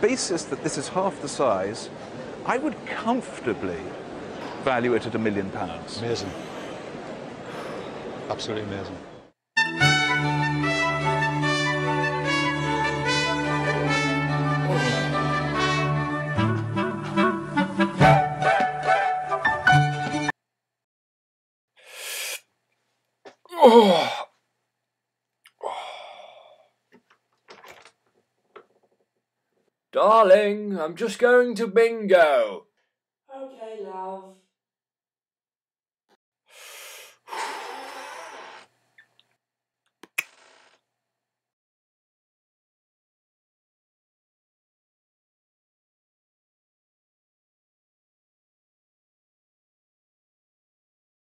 Basis that this is half the size, I would comfortably value it at £1 million. Amazing. Absolutely amazing. Oh. Darling, I'm just going to bingo.